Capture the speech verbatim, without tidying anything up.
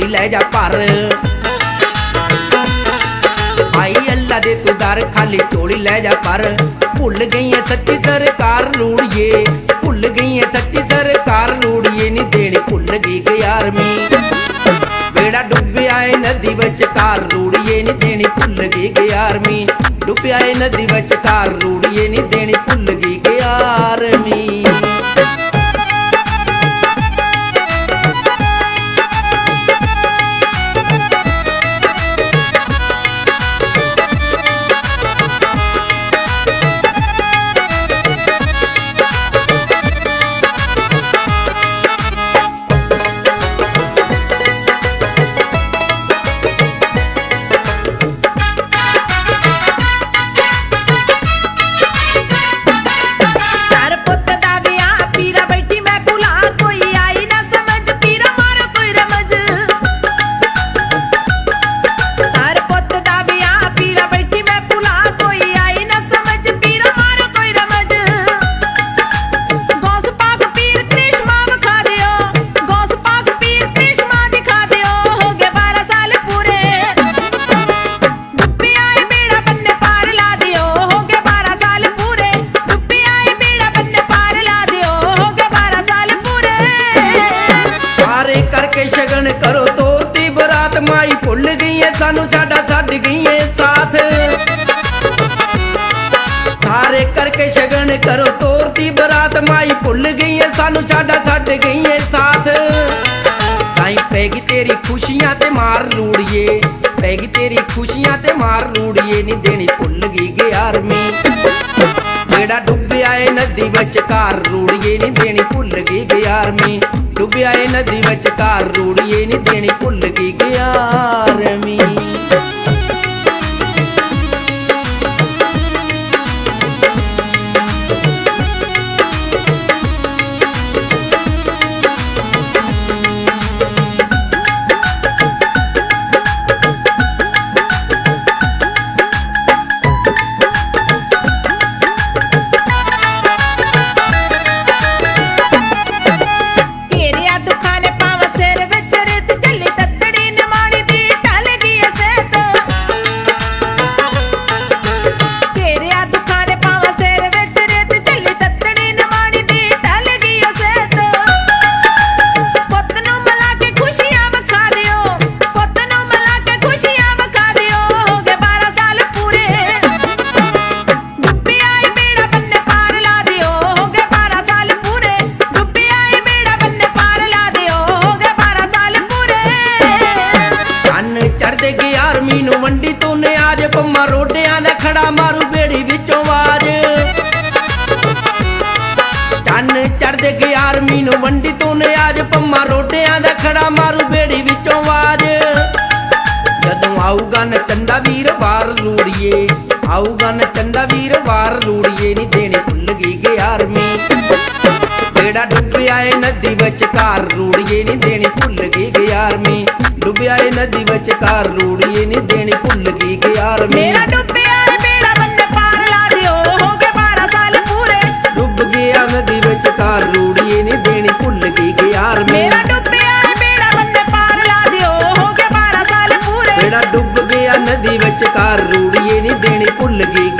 सोनी ले जा पर आई अल्लाह दे तू दर खाली चोली ले जा पर। भुल गई है सच्ची सरकार लूड़िए, भुल गई है सच्ची सरकार लूड़िए नी देनी भुल गई यार में बेड़ा डुबया है नदी बचकार लूड़िए नी देनी भुल गई यार में डुबया है नदी बचकार लूड़िए नी देनी भुल गई यार में। शगन करो तोरती बरात माई भुल गई है सानू छाड़ा छड़ गई है साथ सारे करके शगन करो तोरती बरात माई भुल गई है सानू छाड़ा छड़ गई है साथ। ताई पैगी तेरी खुशियां ते मार लूड़िए, पैगी तेरी खुशियां ते मार लूड़िए नी देनी भुल गई गे यार में बेड़ा डुबया है नदी बचकार लूड़िए नी देनी भुल गई गे यार में डुबया है नदी बचकार रूड़िए नी देनी भुल गई गे यार में। मीनू वंडी तूने आज पम्मा रोटियां दा खड़ा मारू बेड़ी विचों आवाज। जदों आऊगा न चंदा वीर वार लूड़िए, आऊगा न चंदा वीर वार लूड़िए नी देनी भुल गई गे यार में बेड़ा डुबया है नदी बचकार लूड़िए नी देनी भुल गई गे यार में डुबया है नदी बचकार लूड़िए नी देनी भुल गई गे यार में। नदी बचकार लूड़िए नी देनी भुल गई गे यार मेरा डुबया बेड़ा बन्ने पार ला दियो हो गए बारह साल पूरे बेड़ा डुब गया नदी बचकार लूड़िए नी देनी भुल गई।